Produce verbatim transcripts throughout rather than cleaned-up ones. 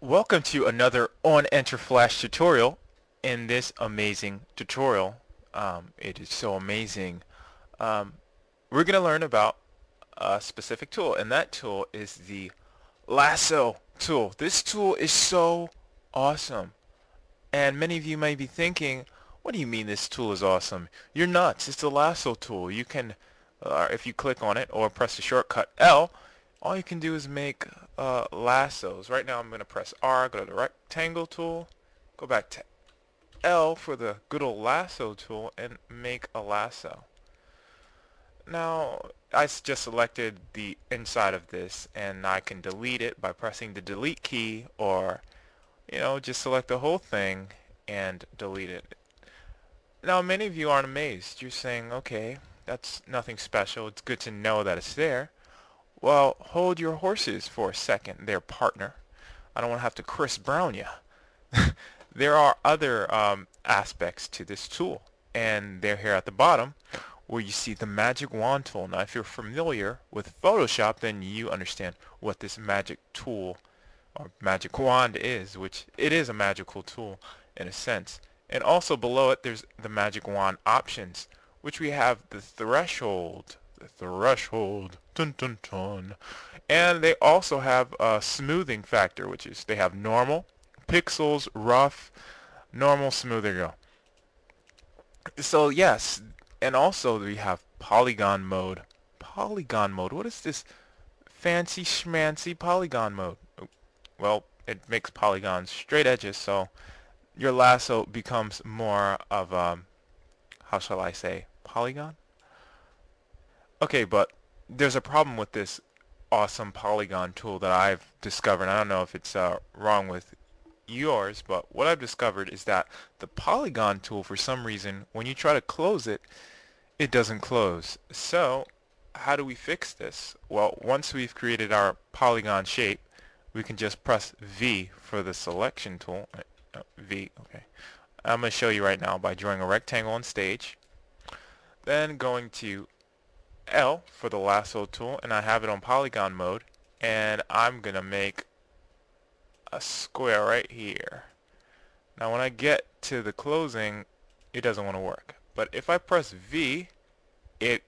Welcome to another onEnterFlash tutorial. In this amazing tutorial, um, it is so amazing, um, we're going to learn about a specific tool, and that tool is the Lasso tool. This tool is so awesome, and many of you may be thinking, what do you mean this tool is awesome? You're nuts, it's the Lasso tool. You can, uh, if you click on it or press the shortcut L, all you can do is make uh, lassos. Right now I'm going to press R, go to the rectangle tool, go back to L for the good old lasso tool, and make a lasso. Now I just selected the inside of this, and I can delete it by pressing the delete key, or you know, just select the whole thing and delete it. Now many of you aren't amazed. You're saying, okay, that's nothing special, it's good to know that it's there. Well, hold your horses for a second there, partner. I don't want to have to Chris Brown you. There are other um, aspects to this tool, and they're here at the bottom where you see the magic wand tool. Now, if you're familiar with Photoshop, then you understand what this magic tool or magic wand is, which it is a magical tool in a sense. And also below it, there's the magic wand options, which we have the threshold. The threshold, dun, dun, dun. And they also have a smoothing factor, which is they have normal, pixels, rough, normal, smooth. There you go. So yes, and also we have polygon mode. Polygon mode. What is this fancy schmancy polygon mode? Well, it makes polygons straight edges, so your lasso becomes more of a, how shall I say, polygon? Okay, but there's a problem with this awesome polygon tool that I've discovered. I don't know if it's uh, wrong with yours, but what I've discovered is that the polygon tool, for some reason, when you try to close it, it doesn't close. So how do we fix this? Well, once we've created our polygon shape, we can just press V for the selection tool. Uh, V, okay. I'm going to show you right now by drawing a rectangle on stage, then going to L for the lasso tool, and I have it on polygon mode, and I'm gonna make a square right here. Now when I get to the closing, it doesn't want to work, but if I press V, it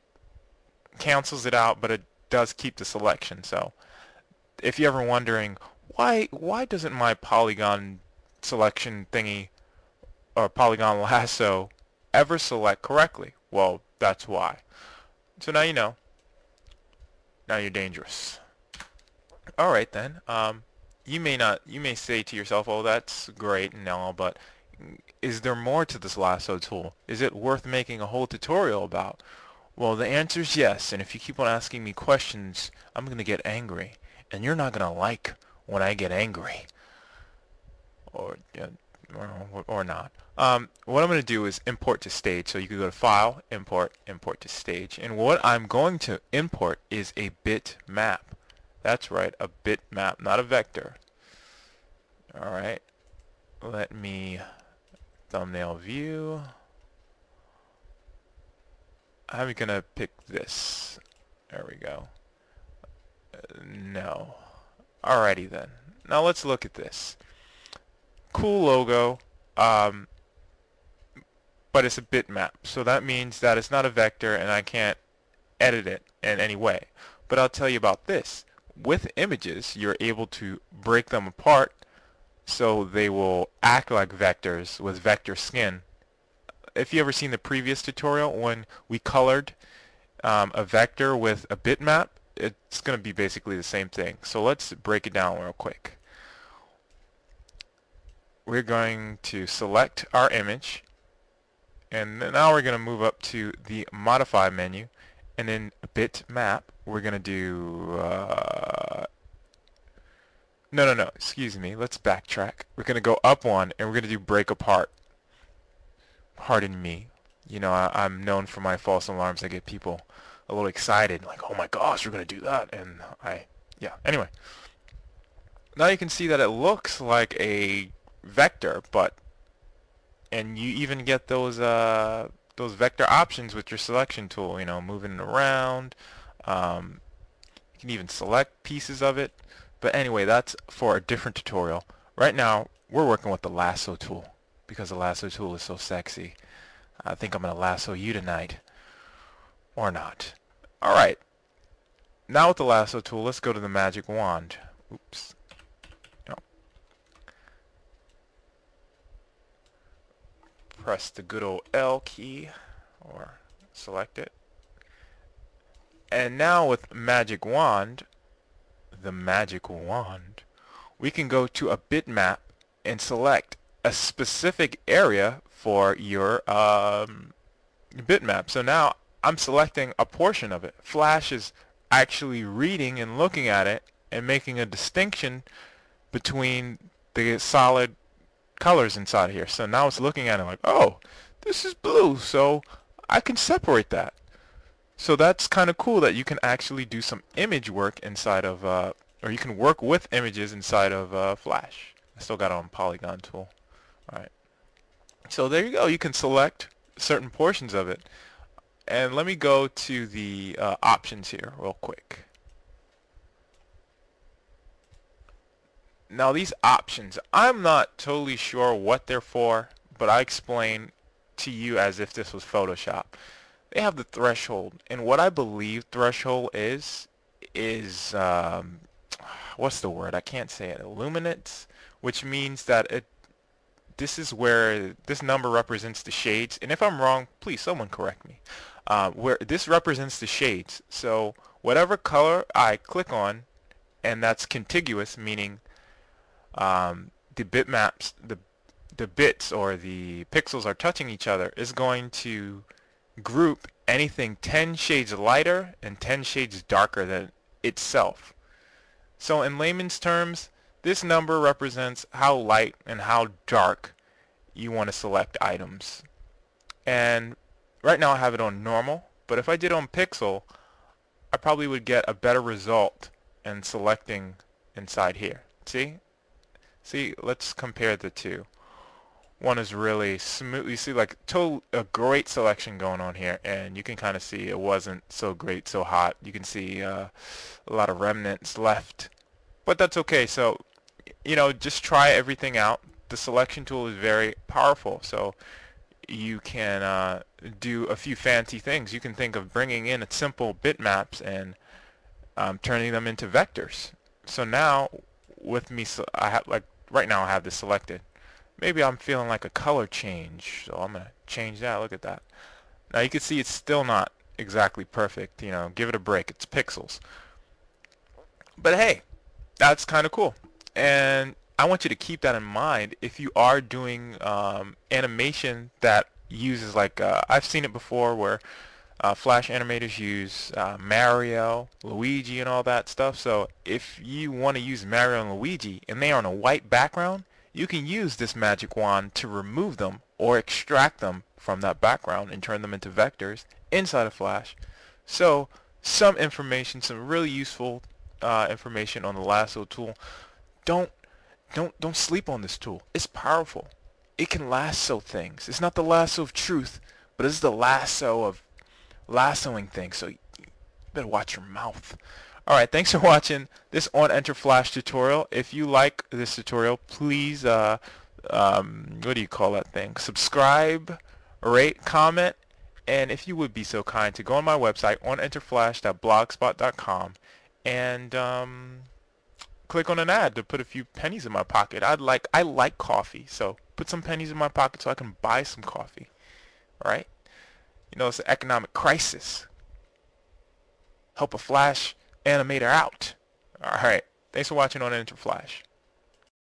cancels it out, but it does keep the selection. So if you're ever wondering why why doesn't my polygon selection thingy or polygon lasso ever select correctly, well, that's why. So now you know. Now you're dangerous. All right then. Um, you may not. You may say to yourself, "Oh, that's great and all," but is there more to this lasso tool? Is it worth making a whole tutorial about? Well, the answer is yes. And if you keep on asking me questions, I'm gonna get angry, and you're not gonna like when I get angry. Or, uh, or, or not. Um, what I'm going to do is import to stage. So you can go to File, Import, Import to Stage. And what I'm going to import is a bit map. That's right, a bit map, not a vector. All right. Let me thumbnail view. I'm going to pick this. There we go. Uh, no. Alrighty then. Now let's look at this. Cool logo. Um, but it's a bitmap, so that means that it's not a vector and I can't edit it in any way. But I'll tell you about this. With images, you're able to break them apart so they will act like vectors with vector skin. If you ever seen the previous tutorial when we colored um, a vector with a bitmap, it's going to be basically the same thing. So let's break it down real quick. We're going to select our image, and now we're going to move up to the modify menu, and in bit map we're going to do uh, no no no excuse me let's backtrack. We're going to go up one and we're going to do break apart. Pardon me, you know, I, I'm known for my false alarms. I get people a little excited like, oh my gosh, we're going to do that, and I yeah anyway now you can see that it looks like a vector, but and you even get those uh, those vector options with your selection tool, you know, moving it around. Um, you can even select pieces of it, but anyway, that's for a different tutorial. Right now, we're working with the lasso tool because the lasso tool is so sexy. I think I'm going to lasso you tonight, or not. All right. Now with the lasso tool, let's go to the magic wand. Oops. No. Press the good old L key, or select it. And now with magic wand, the magic wand, we can go to a bitmap and select a specific area for your um, bitmap. So now I'm selecting a portion of it. Flash is actually reading and looking at it and making a distinction between the solid colors inside here. So now it's looking at it like, oh, this is blue, so I can separate that. So that's kind of cool that you can actually do some image work inside of, uh, or you can work with images inside of uh, Flash. I still got it on Polygon tool. All right. So there you go. You can select certain portions of it. And let me go to the uh, options here real quick. Now these options, I'm not totally sure what they're for, but I explain to you as if this was Photoshop. They have the threshold, and what I believe threshold is is um, what's the word? I can't say it. Illuminates, which means that it this is where this number represents the shades. And if I'm wrong, please someone correct me. Uh, where this represents the shades. So whatever color I click on, and that's contiguous, meaning um, the bitmaps, the the bits or the pixels are touching each other, is going to group anything ten shades lighter and ten shades darker than itself. So in layman's terms, this number represents how light and how dark you want to select items. And right now I have it on normal, but if I did on pixel, I probably would get a better result in selecting inside here. See? See, let's compare the two. One is really smooth. You see, like, total, a great selection going on here, and you can kind of see it wasn't so great, so hot. You can see uh, a lot of remnants left, but that's okay. So, you know, just try everything out. The selection tool is very powerful, so you can uh, do a few fancy things. You can think of bringing in a simple bitmaps and um, turning them into vectors. So now, with me, so I have like right now, I have this selected. Maybe I'm feeling like a color change, so I'm going to change that. Look at that. Now you can see it's still not exactly perfect. You know, give it a break. It's pixels. But hey, that's kind of cool. And I want you to keep that in mind if you are doing um, animation that uses, like, uh, I've seen it before where uh, Flash animators use uh, Mario, Luigi, and all that stuff. So if you want to use Mario and Luigi and they are on a white background, you can use this magic wand to remove them or extract them from that background and turn them into vectors inside of Flash. So some information, some really useful uh, information on the lasso tool. Don't, don't, don't sleep on this tool. It's powerful. It can lasso things. It's not the lasso of truth, but it's the lasso of lassoing things. So you better watch your mouth. Alright, thanks for watching this onEnterFlash tutorial. If you like this tutorial, please, uh, um, what do you call that thing? Subscribe, rate, comment, and if you would be so kind to go on my website, onEnterFlash dot blogspot dot com, and um, click on an ad to put a few pennies in my pocket. I'd like, I like coffee, so put some pennies in my pocket so I can buy some coffee. Alright? You know, it's an economic crisis. Help a Flash animator out. All right. Thanks for watching on onEnterFlash.